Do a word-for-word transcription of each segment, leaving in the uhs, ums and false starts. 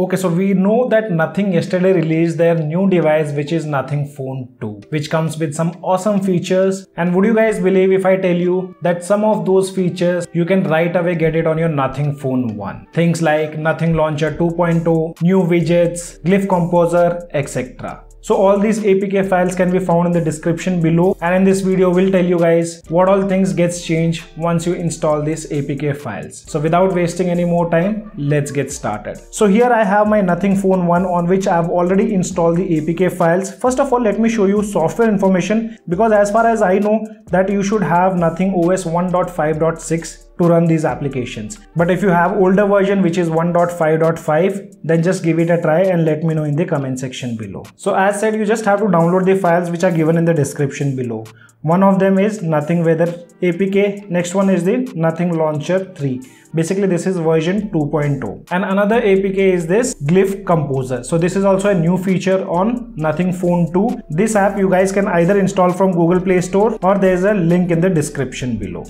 Okay, so we know that Nothing yesterday released their new device, which is Nothing Phone two, which comes with some awesome features. And would you guys believe if I tell you that some of those features you can right away get it on your Nothing Phone one? Things like Nothing Launcher two point oh, new widgets, Glyph Composer, et cetera. So all these A P K files can be found in the description below, and in this video we'll tell you guys what all things gets changed once you install these A P K files. So without wasting any more time, let's get started. So here I have my Nothing Phone one on which I have already installed the A P K files. First of all, let me show you software information, because as far as I know that you should have Nothing O S one point five point six to run these applications. But if you have older version which is one point five point five, then just give it a try and let me know in the comment section below. So as said, you just have to download the files which are given in the description below. One of them is Nothing Weather A P K, next one is the Nothing Launcher three. Basically this is version two point oh, and another A P K is this Glyph Composer. So this is also a new feature on Nothing Phone two. This app you guys can either install from Google Play Store, or there is a link in the description below.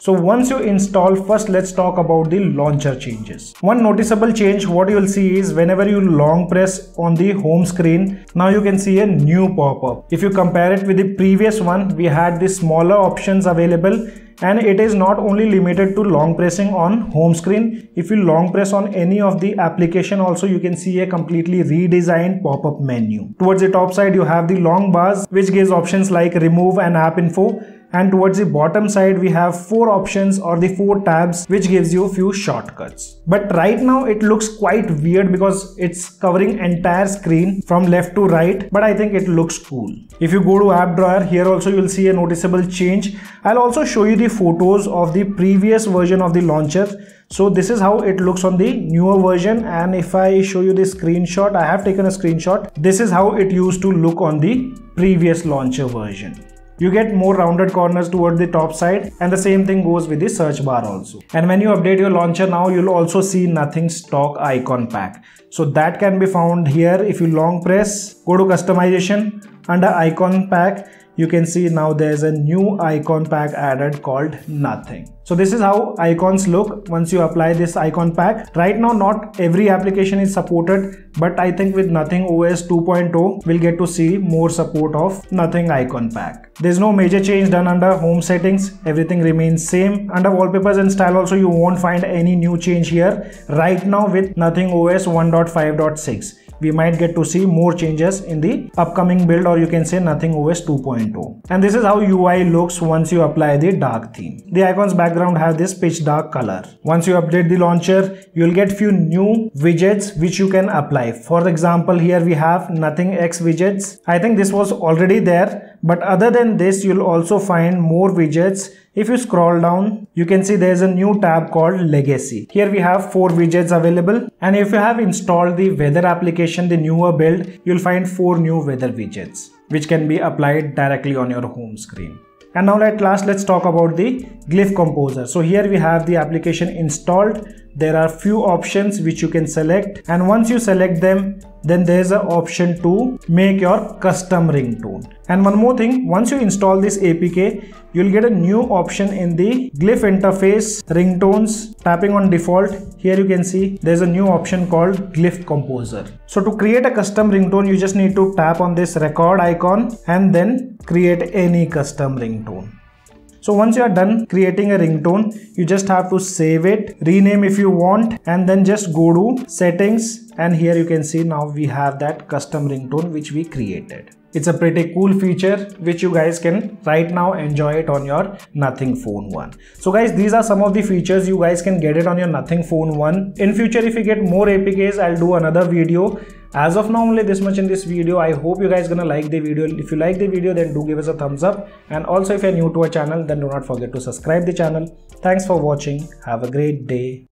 So once you install, first let's talk about the launcher changes. One noticeable change what you'll see is whenever you long press on the home screen, now you can see a new pop-up. If you compare it with the previous one, we had the smaller options available, and it is not only limited to long pressing on home screen. If you long press on any of the application also, you can see a completely redesigned pop-up menu. Towards the top side you have the long bars which gives options like remove and app info. And towards the bottom side we have four options or the four tabs which gives you a few shortcuts. But right now it looks quite weird because it's covering entire screen from left to right, but I think it looks cool. If you go to app drawer, here also you'll see a noticeable change. I'll also show you the photos of the previous version of the launcher. So this is how it looks on the newer version, and if I show you the screenshot, I have taken a screenshot. This is how it used to look on the previous launcher version. You get more rounded corners toward the top side, and the same thing goes with the search bar also. And when you update your launcher now, you'll also see Nothing stock icon pack. So that can be found here. If you long press, go to customization, under icon pack you can see now there's a new icon pack added called Nothing. So this is how icons look once you apply this icon pack. Right now not every application is supported, but I think with Nothing O S two point oh we'll get to see more support of Nothing icon pack. There's no major change done under home settings, everything remains same. Under wallpapers and style also you won't find any new change here. Right now with Nothing O S one point five point six we might get to see more changes in the upcoming build, or you can say Nothing O S two point oh. And this is how U I looks once you apply the dark theme. The icon's background has this pitch dark color. Once you update the launcher, you'll get few new widgets which you can apply. For example, here we have Nothing X widgets. I think this was already there, but other than this you'll also find more widgets. If you scroll down, you can see there is a new tab called Legacy. Here we have four widgets available, and if you have installed the weather application, the newer build, you'll find four new weather widgets which can be applied directly on your home screen. And now at last let's talk about the Glyph Composer. So here we have the application installed. There are few options which you can select, and once you select them, then there is an option to make your custom ringtone. And one more thing, once you install this A P K, you'll get a new option in the Glyph interface, ringtones. Tapping on default, here you can see there's a new option called Glyph Composer. So to create a custom ringtone, you just need to tap on this record icon and then create any custom ringtone. So once you are done creating a ringtone, you just have to save it, rename if you want, and then just go to settings, and here you can see now we have that custom ringtone which we created. It's a pretty cool feature which you guys can right now enjoy it on your Nothing Phone one. So guys, these are some of the features you guys can get it on your Nothing Phone one. In future if you get more A P Ks, I'll do another video. As of now only this much in this video. I hope you guys gonna like the video. If you like the video, then do give us a thumbs up, and also if you're new to our channel, then do not forget to subscribe the channel. Thanks for watching. Have a great day.